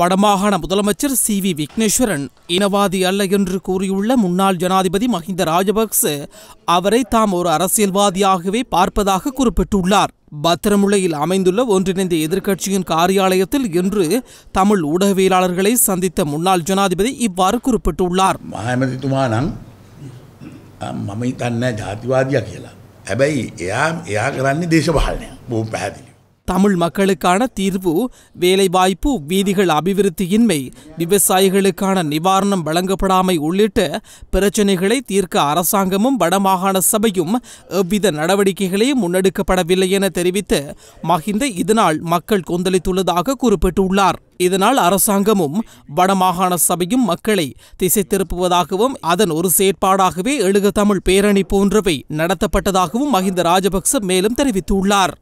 வடமாகாண முதலமைச்சர் C V Vigneswaran இனவாதி அல்ல என்று கூறியுள்ள முன்னாள் ஜனாதிபதி மஹிந்த ராஜபக்ச அவரை தாம் ஒரு அரசியல்வாதியாகவே பார்ப்பதாக குறிப்பிட்டுள்ளார். பத்திரமுளையில் அமைந்துள்ள ஒன்றிணைந்த எதிர்க்கட்சியின் காரியாலயத்தில் இன்று தமிழ் ஊடகவியலாளர்களை சந்தித்த முன்னாள் ஜனாதிபதி இவ்வாறு குறிப்பிட்டுள்ளார். தமிழ் மக்களுக்கான தீர்வு, வேலைவாய்ப்பு, வீதிகள் அபிவிருத்தியின்மை, விவசாயிகளுக்கான நிவாரணம் வழங்கப்படாமை உள்ளிட்ட பிரச்சினைகளை தீர்க்க அரசாங்கமும் வடமாகாண சபையும் எவ்வித நடவடிக்கைகளையும் முன்னெடுக்கப்படவில்லை என தெரிவித்து மஹிந்த இதனால் மக்கள் கொந்தளித்துள்ளதாக குறிப்பிட்டுள்ளார். இதனால் அரசாங்கமும் வடமாகாண சபையும் மக்களை திசை திருப்புவதாகவும் அதன் ஒரு செயற்பாடாகவே எழுக தமிழ் பேரணி போன்றவை நடத்தப்பட்டதாகவும் மஹிந்த ராஜபக்ச மேலும் தெரிவித்துள்ளார்.